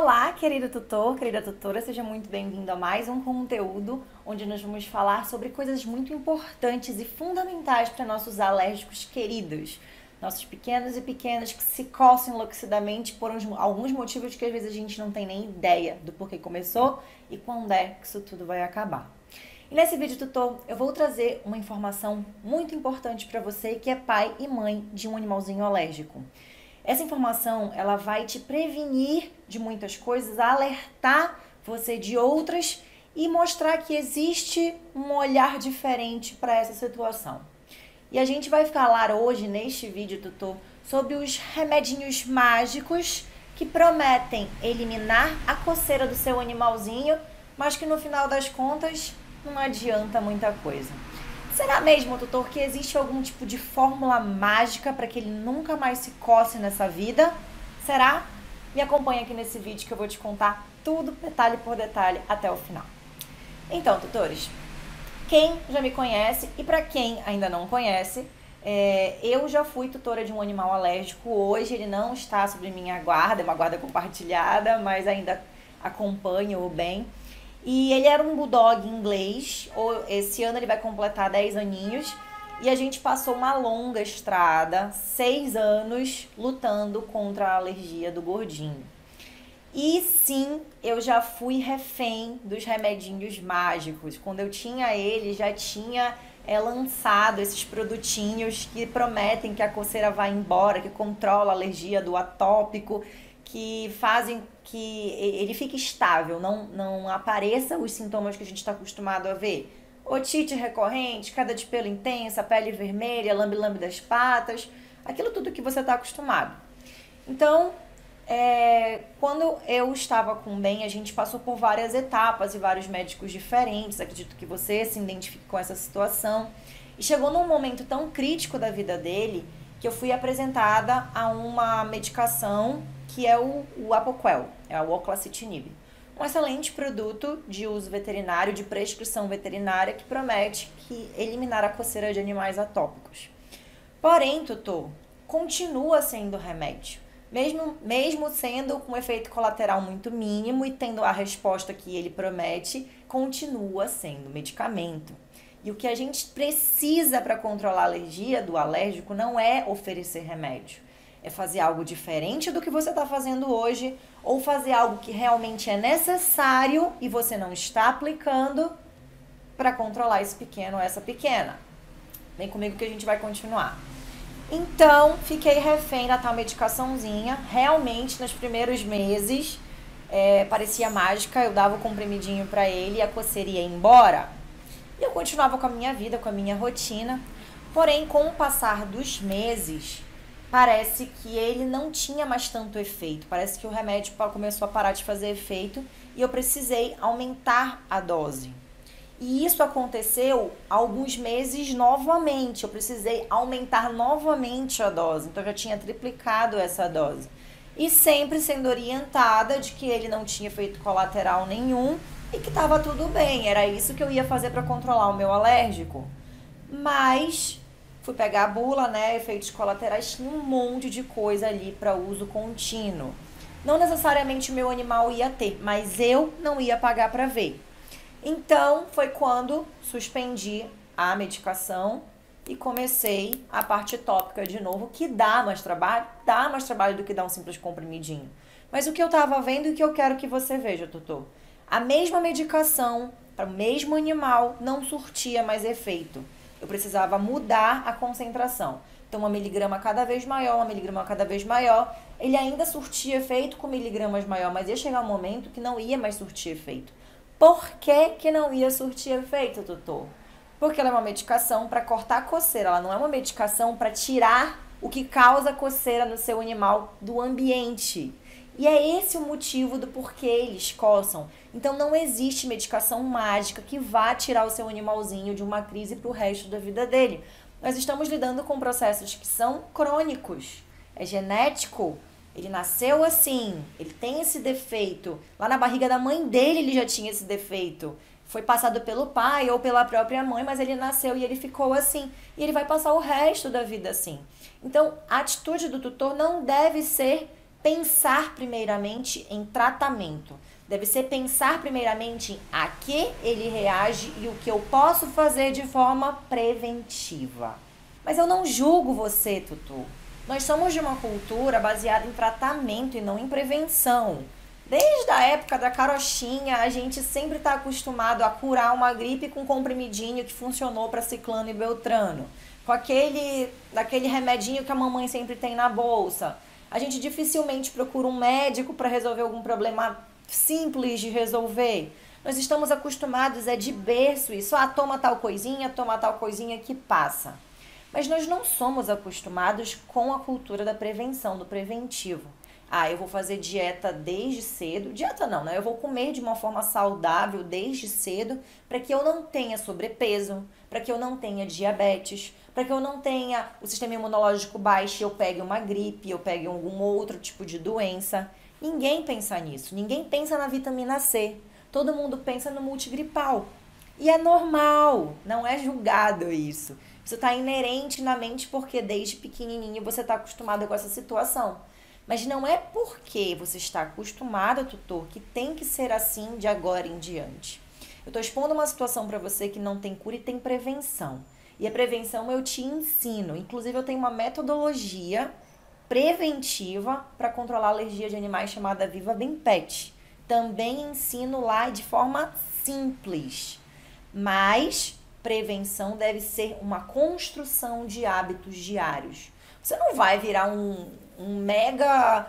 Olá, querido tutor, querida tutora, seja muito bem-vindo a mais um conteúdo onde nós vamos falar sobre coisas muito importantes e fundamentais para nossos alérgicos queridos. Nossos pequenos e pequenas que se coçam enlouquecidamente por alguns motivos que às vezes a gente não tem nem ideia do porquê começou e quando é que isso tudo vai acabar. E nesse vídeo, tutor, eu vou trazer uma informação muito importante para você que é pai e mãe de um animalzinho alérgico. Essa informação, ela vai te prevenir de muitas coisas, alertar você de outras e mostrar que existe um olhar diferente para essa situação. E a gente vai falar hoje, neste vídeo, tutor, sobre os remedinhos mágicos que prometem eliminar a coceira do seu animalzinho, mas que no final das contas não adianta muita coisa. Será mesmo, tutor, que existe algum tipo de fórmula mágica para que ele nunca mais se coce nessa vida? Será? Me acompanha aqui nesse vídeo que eu vou te contar tudo, detalhe por detalhe, até o final. Então, tutores, quem já me conhece e para quem ainda não conhece, eu já fui tutora de um animal alérgico. Hoje ele não está sob minha guarda, é uma guarda compartilhada, mas ainda acompanho-o bem. E ele era um bulldog inglês, esse ano ele vai completar 10 aninhos, e a gente passou uma longa estrada, 6 anos, lutando contra a alergia do gordinho. E sim, eu já fui refém dos remedinhos mágicos. Quando eu tinha ele, já tinha lançado esses produtinhos que prometem que a coceira vai embora, que controla a alergia do atópico, que fazem que ele fique estável, não apareça os sintomas que a gente está acostumado a ver. Otite recorrente, queda de pelo intensa, pele vermelha, lambe-lambe das patas, aquilo tudo que você está acostumado. Então, quando eu estava com o Ben, a gente passou por várias etapas e vários médicos diferentes, acredito que você se identifique com essa situação. E chegou num momento tão crítico da vida dele, que eu fui apresentada a uma medicação que é o Apoquel, é o Oclacitinib. Um excelente produto de uso veterinário, de prescrição veterinária, que promete que eliminar a coceira de animais atópicos. Porém, tutor, continua sendo remédio. Mesmo sendo com um efeito colateral muito mínimo e tendo a resposta que ele promete, continua sendo medicamento. E o que a gente precisa para controlar a alergia do alérgico não é oferecer remédio. É fazer algo diferente do que você está fazendo hoje, ou fazer algo que realmente é necessário e você não está aplicando para controlar esse pequeno ou essa pequena. Vem comigo que a gente vai continuar. Então, fiquei refém da tal medicaçãozinha. Realmente, nos primeiros meses, parecia mágica. Eu dava o comprimidinho para ele e a coceira ia embora. E eu continuava com a minha vida, com a minha rotina. Porém, com o passar dos meses, parece que ele não tinha mais tanto efeito, parece que o remédio começou a parar de fazer efeito e eu precisei aumentar a dose. E isso aconteceu há alguns meses novamente, eu precisei aumentar novamente a dose, então eu já tinha triplicado essa dose. E sempre sendo orientada de que ele não tinha efeito colateral nenhum e que estava tudo bem, era isso que eu ia fazer para controlar o meu alérgico. Mas fui pegar a bula, né, efeitos colaterais, tinha um monte de coisa ali para uso contínuo. Não necessariamente o meu animal ia ter, mas eu não ia pagar para ver. Então, foi quando suspendi a medicação e comecei a parte tópica de novo, que dá mais trabalho do que dar um simples comprimidinho. Mas o que eu tava vendo e o que eu quero que você veja, tutor, a mesma medicação para o mesmo animal não surtia mais efeito. Eu precisava mudar a concentração. Então, 1 miligrama cada vez maior, 1 miligrama cada vez maior. Ele ainda surtia efeito com miligramas maior, mas ia chegar um momento que não ia mais surtir efeito. Por que que não ia surtir efeito, doutor? Porque ela é uma medicação para cortar a coceira. Ela não é uma medicação para tirar o que causa coceira no seu animal do ambiente. E é esse o motivo do porquê eles coçam. Então não existe medicação mágica que vá tirar o seu animalzinho de uma crise para o resto da vida dele. Nós estamos lidando com processos que são crônicos. É genético, ele nasceu assim, ele tem esse defeito. Lá na barriga da mãe dele ele já tinha esse defeito. Foi passado pelo pai ou pela própria mãe, mas ele nasceu e ele ficou assim. E ele vai passar o resto da vida assim. Então a atitude do tutor não deve ser pensar primeiramente em tratamento. Deve ser pensar primeiramente a que ele reage e o que eu posso fazer de forma preventiva. Mas eu não julgo você, Tutu. Nós somos de uma cultura baseada em tratamento e não em prevenção. Desde a época da carochinha, a gente sempre está acostumado a curar uma gripe com um comprimidinho que funcionou para ciclano e beltrano. Com aquele remedinho que a mamãe sempre tem na bolsa. A gente dificilmente procura um médico para resolver algum problema simples de resolver. Nós estamos acostumados, é de berço, e só toma tal coisinha que passa. Mas nós não somos acostumados com a cultura da prevenção, do preventivo. Ah, eu vou fazer dieta desde cedo. Dieta não, né? Eu vou comer de uma forma saudável desde cedo para que eu não tenha sobrepeso, para que eu não tenha diabetes, para que eu não tenha o sistema imunológico baixo e eu pegue uma gripe, eu pegue algum outro tipo de doença. Ninguém pensa nisso, ninguém pensa na vitamina C. Todo mundo pensa no multigripal. E é normal, não é julgado isso. Isso está inerente na mente porque desde pequenininho você está acostumado com essa situação. Mas não é porque você está acostumado, tutor, que tem que ser assim de agora em diante. Eu estou expondo uma situação para você que não tem cura e tem prevenção. E a prevenção eu te ensino. Inclusive, eu tenho uma metodologia preventiva para controlar a alergia de animais chamada Viva Bem Pet. Também ensino lá de forma simples. Mas prevenção deve ser uma construção de hábitos diários. Você não vai virar um mega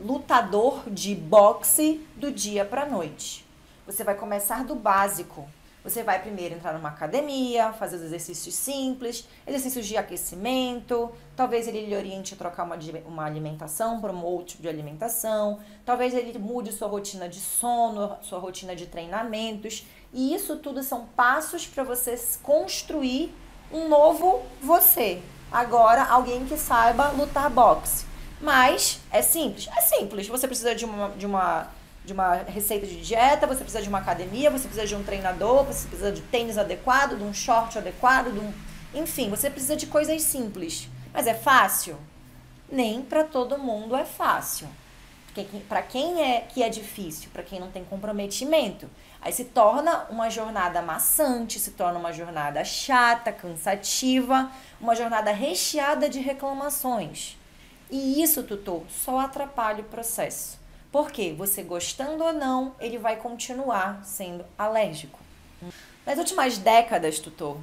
lutador de boxe do dia para a noite. Você vai começar do básico. Você vai primeiro entrar numa academia, fazer os exercícios simples, exercícios de aquecimento, talvez ele lhe oriente a trocar uma alimentação por um outro tipo de alimentação, talvez ele mude sua rotina de sono, sua rotina de treinamentos. E isso tudo são passos para você construir um novo você. Agora, alguém que saiba lutar boxe. Mas é simples. É simples. Você precisa de uma receita de dieta, você precisa de uma academia, você precisa de um treinador, você precisa de tênis adequado, de um short adequado, enfim, você precisa de coisas simples. Mas é fácil? Nem para todo mundo é fácil. Para quem que é difícil, para quem não tem comprometimento. Aí se torna uma jornada maçante, se torna uma jornada chata, cansativa, uma jornada recheada de reclamações. E isso, tutor, só atrapalha o processo. Porque você gostando ou não, ele vai continuar sendo alérgico. Nas últimas décadas, tutor,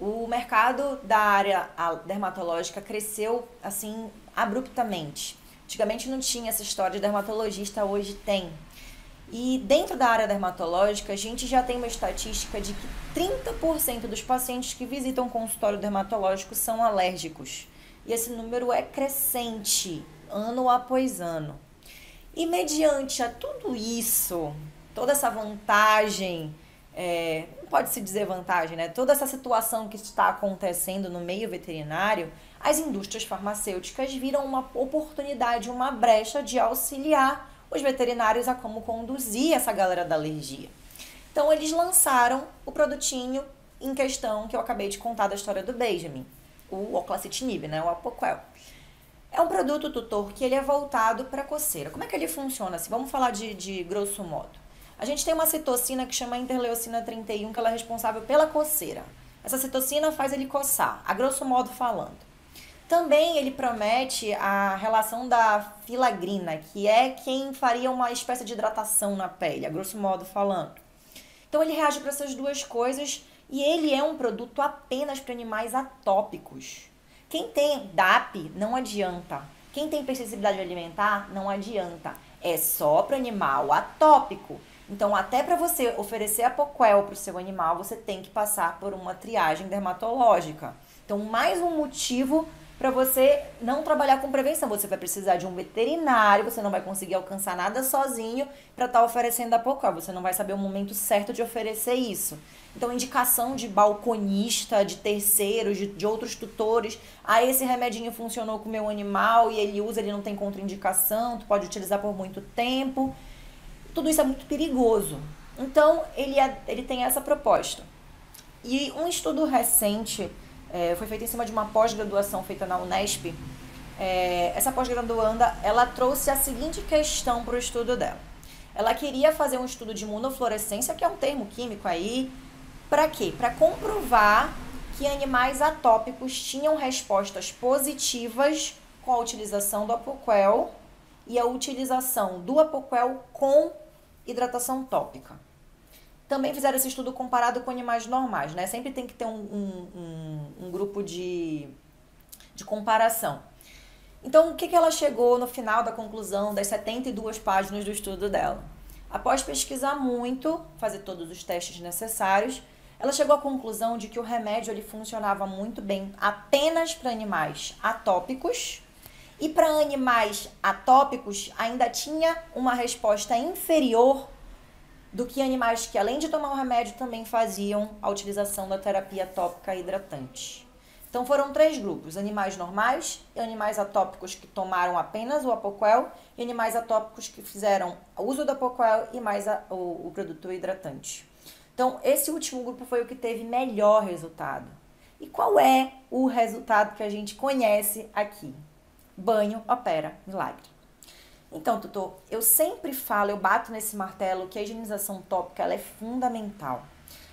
o mercado da área dermatológica cresceu assim abruptamente. Antigamente não tinha essa história de dermatologista, hoje tem. E dentro da área dermatológica, a gente já tem uma estatística de que 30% dos pacientes que visitam o consultório dermatológico são alérgicos. E esse número é crescente, ano após ano. E mediante a tudo isso, toda essa vantagem, não pode se dizer vantagem, né? Toda essa situação que está acontecendo no meio veterinário, as indústrias farmacêuticas viram uma oportunidade, uma brecha de auxiliar os veterinários a como conduzir essa galera da alergia. Então, eles lançaram o produtinho em questão que eu acabei de contar da história do Benjamin, o Oclacitinib, né? O Apoquel. É um produto, tutor, que ele é voltado para coceira. Como é que ele funciona? Assim, vamos falar de grosso modo. A gente tem uma citocina que chama interleucina 31, que ela é responsável pela coceira. Essa citocina faz ele coçar, a grosso modo falando. Também ele promete a relação da filagrina, que é quem faria uma espécie de hidratação na pele, a grosso modo falando. Então ele reage para essas duas coisas e ele é um produto apenas para animais atópicos. Quem tem DAP não adianta. Quem tem hipersensibilidade alimentar não adianta. É só para animal atópico. Então até para você oferecer Apoquel para o seu animal, você tem que passar por uma triagem dermatológica. Então mais um motivo para você não trabalhar com prevenção. Você vai precisar de um veterinário, você não vai conseguir alcançar nada sozinho para estar oferecendo Apoquel. Você não vai saber o momento certo de oferecer isso. Então, indicação de balconista, de terceiros, de outros tutores. Ah, esse remedinho funcionou com o meu animal e ele usa, ele não tem contraindicação, tu pode utilizar por muito tempo. Tudo isso é muito perigoso. Então, ele tem essa proposta. E um estudo recente foi feito em cima de uma pós-graduação feita na Unesp, essa pós-graduanda, ela trouxe a seguinte questão para o estudo dela. Ela queria fazer um estudo de imunofluorescência, que é um termo químico aí, para quê? Para comprovar que animais atópicos tinham respostas positivas com a utilização do Apoquel e a utilização do Apoquel com hidratação tópica. Também fizeram esse estudo comparado com animais normais, né? Sempre tem que ter um grupo de comparação. Então, o que ela chegou no final da conclusão das 72 páginas do estudo dela? Após pesquisar muito, fazer todos os testes necessários, ela chegou à conclusão de que o remédio ele funcionava muito bem apenas para animais atópicos e para animais atópicos ainda tinha uma resposta inferior do que animais que, além de tomar o remédio, também faziam a utilização da terapia tópica hidratante. Então foram três grupos, animais normais, animais atópicos que tomaram apenas o Apoquel e animais atópicos que fizeram uso do Apoquel e mais o produto hidratante. Então esse último grupo foi o que teve melhor resultado. E qual é o resultado que a gente conhece aqui? Banho opera milagre. Então, tutor, eu sempre falo, eu bato nesse martelo que a higienização tópica ela é fundamental.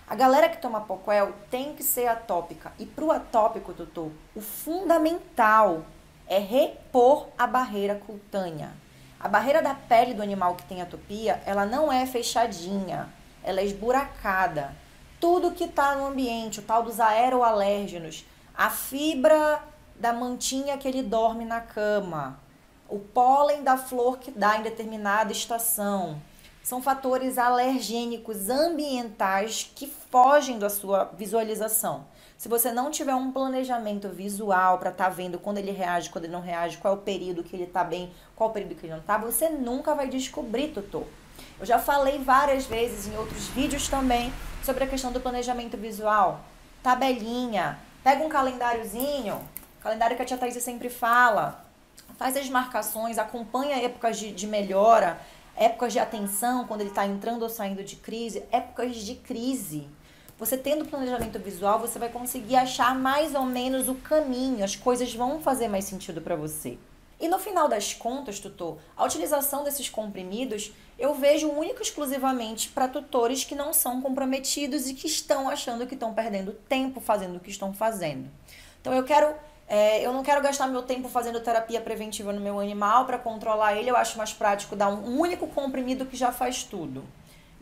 A galera que toma Apoquel tem que ser atópica. E para o atópico, tutor, o fundamental é repor a barreira cutânea. A barreira da pele do animal que tem atopia, ela não é fechadinha, ela é esburacada. Tudo que está no ambiente, o tal dos aeroalérgenos, a fibra da mantinha que ele dorme na cama, o pólen da flor que dá em determinada estação, são fatores alergênicos ambientais que fogem da sua visualização. Se você não tiver um planejamento visual para estar vendo quando ele reage, quando ele não reage, qual é o período que ele está bem, qual é o período que ele não está, você nunca vai descobrir, tutor. Eu já falei várias vezes em outros vídeos também sobre a questão do planejamento visual. Tabelinha, pega um calendáriozinho, calendário que a tia Thaís sempre fala, faz as marcações, acompanha épocas de melhora, épocas de atenção, quando ele está entrando ou saindo de crise, épocas de crise. Você tendo planejamento visual, você vai conseguir achar mais ou menos o caminho, as coisas vão fazer mais sentido para você. E no final das contas, tutor, a utilização desses comprimidos, eu vejo única e exclusivamente para tutores que não são comprometidos e que estão achando que estão perdendo tempo fazendo o que estão fazendo. Então eu não quero gastar meu tempo fazendo terapia preventiva no meu animal para controlar ele. Eu acho mais prático dar um único comprimido que já faz tudo.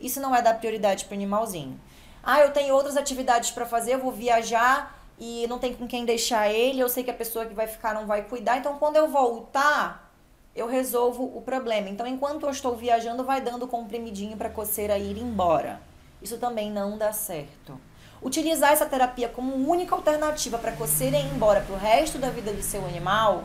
Isso não é dar prioridade para o animalzinho. Ah, eu tenho outras atividades para fazer, eu vou viajar e não tem com quem deixar ele. Eu sei que a pessoa que vai ficar não vai cuidar. Então, quando eu voltar, eu resolvo o problema. Então, enquanto eu estou viajando, vai dando comprimidinho para a coceira ir embora. Isso também não dá certo. Utilizar essa terapia como única alternativa para coceira ir embora para o resto da vida do seu animal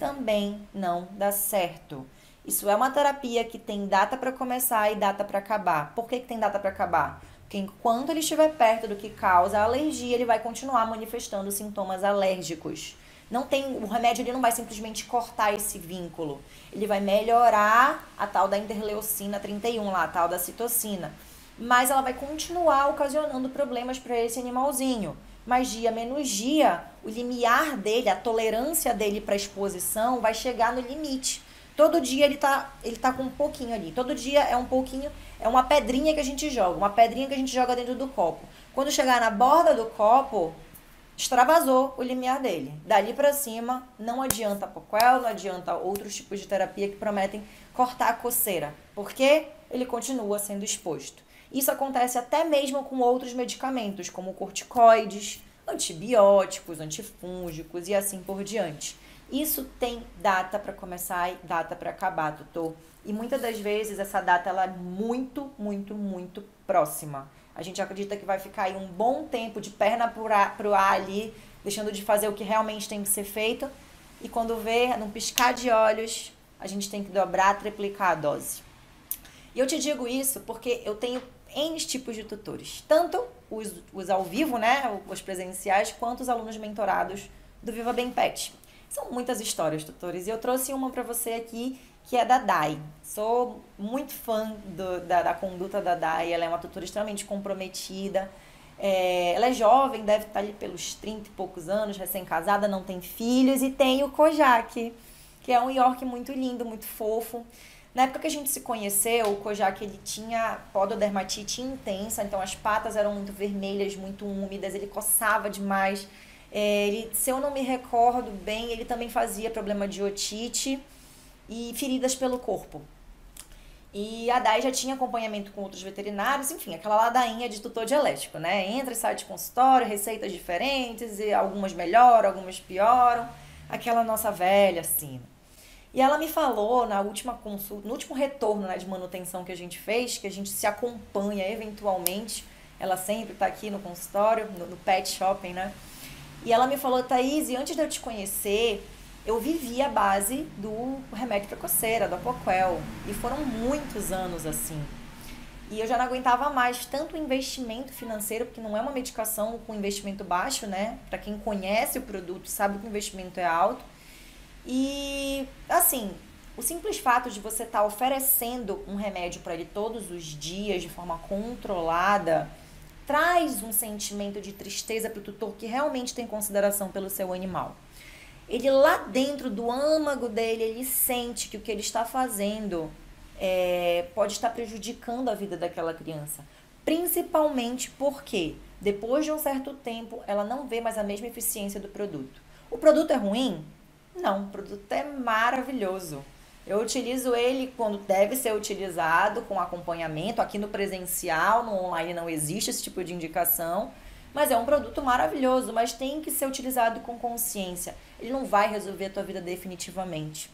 também não dá certo. Isso é uma terapia que tem data para começar e data para acabar. Por que tem data para acabar? Porque enquanto ele estiver perto do que causa a alergia, ele vai continuar manifestando sintomas alérgicos. Não tem, o remédio ele não vai simplesmente cortar esse vínculo. Ele vai melhorar a tal da interleucina 31, lá, a tal da citocina. Mas ela vai continuar ocasionando problemas para esse animalzinho. Mas dia menos dia, o limiar dele, a tolerância dele para exposição vai chegar no limite. Todo dia ele tá com um pouquinho ali. Todo dia é um pouquinho, é uma pedrinha que a gente joga, dentro do copo. Quando chegar na borda do copo, extravasou o limiar dele. Dali para cima, não adianta Apoquel, não adianta outros tipos de terapia que prometem cortar a coceira, porque ele continua sendo exposto. Isso acontece até mesmo com outros medicamentos, como corticoides, antibióticos, antifúngicos e assim por diante. Isso tem data para começar e data para acabar, tutor. E muitas das vezes essa data ela é muito próxima. A gente acredita que vai ficar aí um bom tempo de perna pro ar ali, deixando de fazer o que realmente tem que ser feito. E quando vê, num piscar de olhos, a gente tem que dobrar, triplicar a dose. E eu te digo isso porque eu tenho N tipos de tutores, tanto os ao vivo, né, os presenciais, quanto os alunos mentorados do Viva Bem Pet. São muitas histórias, tutores, e eu trouxe uma para você aqui, que é da Dai. Sou muito fã da conduta da Dai, ela é uma tutora extremamente comprometida, Ela é jovem, deve estar ali pelos 30 e poucos anos, recém-casada, não tem filhos, e tem o Kojak, que é um Yorkie muito lindo, muito fofo. Na época que a gente se conheceu, o Kojak, ele tinha pododermatite intensa, então as patas eram muito vermelhas, muito úmidas, ele coçava demais. Ele, se eu não me recordo bem, ele também fazia problema de otite e feridas pelo corpo. E a Dai já tinha acompanhamento com outros veterinários, enfim, aquela ladainha de tutor de elétrico, né? Entra e sai de consultório, receitas diferentes, e algumas melhoram, algumas pioram. Aquela nossa velha sina. E ela me falou na última consulta, no último retorno, né, de manutenção que a gente fez, que a gente se acompanha eventualmente. Ela sempre tá aqui no consultório, no pet shopping, né? E ela me falou: Thaís, antes de eu te conhecer, eu vivi a base do remédio para coceira, do Apoquel. E foram muitos anos assim. E eu já não aguentava mais tanto investimento financeiro, porque não é uma medicação com investimento baixo, né? Para quem conhece o produto, sabe que o investimento é alto. E, assim, o simples fato de você estar oferecendo um remédio para ele todos os dias, de forma controlada, traz um sentimento de tristeza para o tutor que realmente tem consideração pelo seu animal. Ele lá dentro do âmago dele, ele sente que o que ele está fazendo pode estar prejudicando a vida daquela criança. Principalmente porque, depois de um certo tempo, ela não vê mais a mesma eficiência do produto. O produto é ruim? Não, o produto é maravilhoso. Eu utilizo ele quando deve ser utilizado, com acompanhamento, aqui no presencial, no online não existe esse tipo de indicação. Mas é um produto maravilhoso, mas tem que ser utilizado com consciência. Ele não vai resolver a tua vida definitivamente.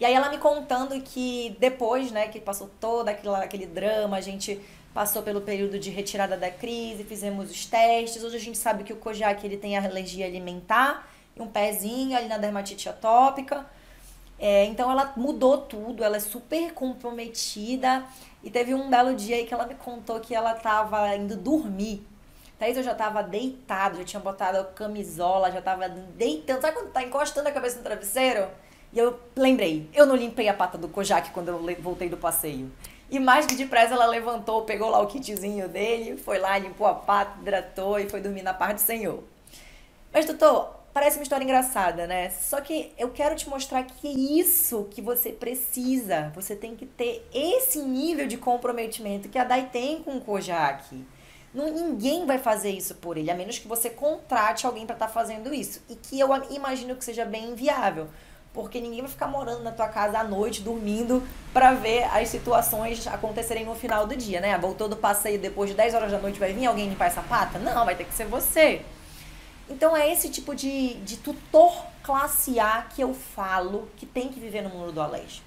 E aí ela me contando que depois, né, que passou todo aquele drama, a gente passou pelo período de retirada da crise, fizemos os testes. Hoje a gente sabe que o Kojak, ele tem alergia alimentar e um pezinho ali na dermatite atópica. Então ela mudou tudo, ela é super comprometida. E teve um belo dia aí que ela me contou que ela estava indo dormir. Thaís, eu já tava deitado, já tinha botado a camisola, já tava deitando. Sabe quando tá encostando a cabeça no travesseiro? E eu lembrei, eu não limpei a pata do Kojak quando eu voltei do passeio. E mais que depressa ela levantou, pegou lá o kitzinho dele, foi lá, limpou a pata, hidratou e foi dormir na paz do Senhor. Mas, doutor, parece uma história engraçada, né? Só que eu quero te mostrar que é isso que você precisa. Você tem que ter esse nível de comprometimento que a Dai tem com o Kojak. Ninguém vai fazer isso por ele, a menos que você contrate alguém para estar fazendo isso. E que eu imagino que seja bem inviável, porque ninguém vai ficar morando na tua casa à noite, dormindo, para ver as situações acontecerem no final do dia, né? Voltou do passeio, depois de 10 horas da noite vai vir alguém limpar essa pata? Não, vai ter que ser você. Então é esse tipo de tutor classe A que eu falo que tem que viver no mundo do alérgico.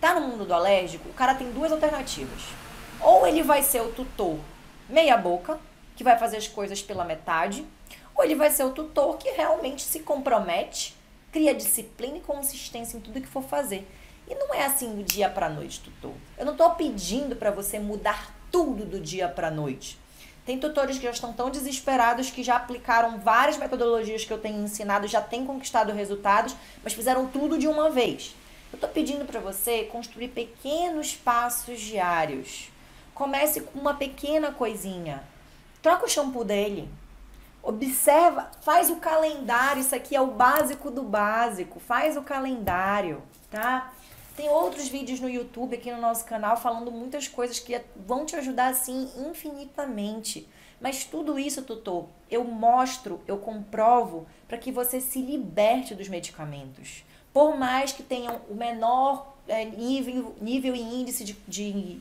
Tá no mundo do alérgico, o cara tem duas alternativas. Ou ele vai ser o tutor meia boca, que vai fazer as coisas pela metade, ou ele vai ser o tutor que realmente se compromete, cria disciplina e consistência em tudo que for fazer. E não é assim do dia pra noite, tutor. Eu não tô pedindo pra você mudar tudo do dia pra noite. Tem tutores que já estão tão desesperados que já aplicaram várias metodologias que eu tenho ensinado, já têm conquistado resultados, mas fizeram tudo de uma vez. Eu tô pedindo pra você construir pequenos passos diários. Comece com uma pequena coisinha. Troca o shampoo dele. Observa, faz o calendário. Isso aqui é o básico do básico. Faz o calendário, tá? Tem outros vídeos no YouTube, aqui no nosso canal, falando muitas coisas que vão te ajudar, assim, infinitamente. Mas tudo isso, tutor, eu mostro, eu comprovo, para que você se liberte dos medicamentos. Por mais que tenham o menor nível e índice de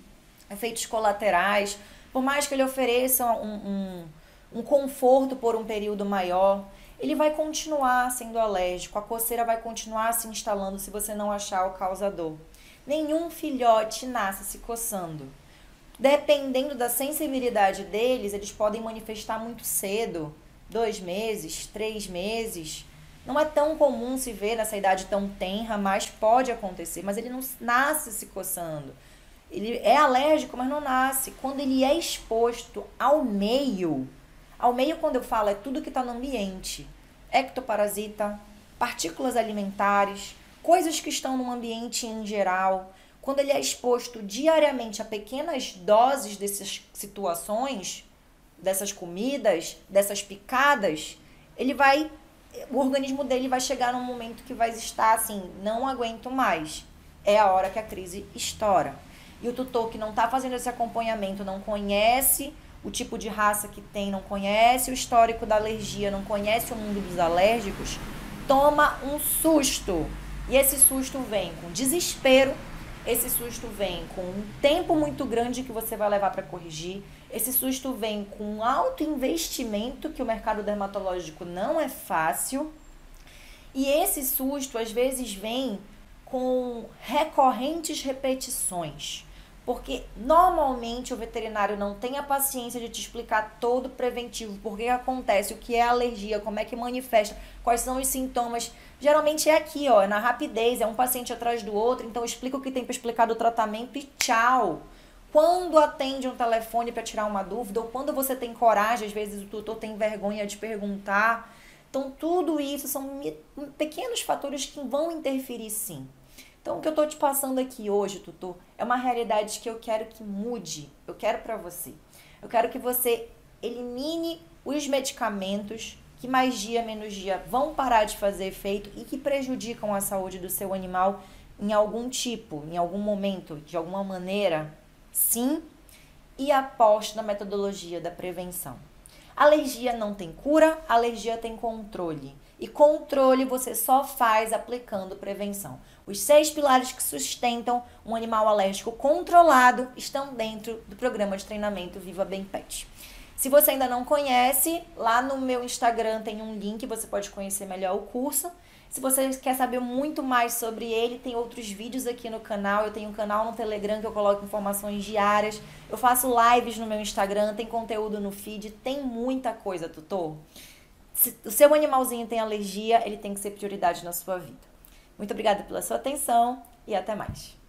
efeitos colaterais, por mais que ele ofereça um conforto por um período maior, ele vai continuar sendo alérgico, a coceira vai continuar se instalando se você não achar o causador. Nenhum filhote nasce se coçando. Dependendo da sensibilidade deles, eles podem manifestar muito cedo, 2 meses, 3 meses. Não é tão comum se ver nessa idade tão tenra, mas pode acontecer, mas ele não nasce se coçando. Ele é alérgico, mas não nasce. Quando ele é exposto ao meio quando eu falo é tudo que está no ambiente. Ectoparasita, partículas alimentares, coisas que estão no ambiente em geral. Quando ele é exposto diariamente a pequenas doses dessas situações, dessas comidas, dessas picadas, ele vai... O organismo dele vai chegar num momento que vai estar assim, não aguento mais. É a hora que a crise estoura. E o tutor que não está fazendo esse acompanhamento, não conhece o tipo de raça que tem, não conhece o histórico da alergia, não conhece o mundo dos alérgicos, toma um susto. E esse susto vem com desespero, esse susto vem com um tempo muito grande que você vai levar para corrigir, esse susto vem com um alto investimento, que o mercado dermatológico não é fácil, e esse susto às vezes vem com recorrentes repetições, porque normalmente o veterinário não tem a paciência de te explicar todo o preventivo, por que acontece, o que é alergia, como é que manifesta, quais são os sintomas. Geralmente é aqui, ó, na rapidez, é um paciente atrás do outro, então explica o que tem para explicar do tratamento e tchau. Quando atende um telefone para tirar uma dúvida, ou quando você tem coragem, às vezes o tutor tem vergonha de perguntar. Então tudo isso são pequenos fatores que vão interferir sim. Então, o que eu estou te passando aqui hoje, tutor, é uma realidade que eu quero que mude. Eu quero para você. Eu quero que você elimine os medicamentos que mais dia, menos dia vão parar de fazer efeito e que prejudicam a saúde do seu animal em algum tipo, em algum momento, de alguma maneira, sim, e aposte na metodologia da prevenção. Alergia não tem cura, alergia tem controle. E controle você só faz aplicando prevenção. Os 6 pilares que sustentam um animal alérgico controlado estão dentro do programa de treinamento Viva Bem Pet. Se você ainda não conhece, lá no meu Instagram tem um link, você pode conhecer melhor o curso. Se você quer saber muito mais sobre ele, tem outros vídeos aqui no canal. Eu tenho um canal no Telegram que eu coloco informações diárias. Eu faço lives no meu Instagram, tem conteúdo no feed, tem muita coisa, tutor. Se o seu animalzinho tem alergia, ele tem que ser prioridade na sua vida. Muito obrigada pela sua atenção e até mais.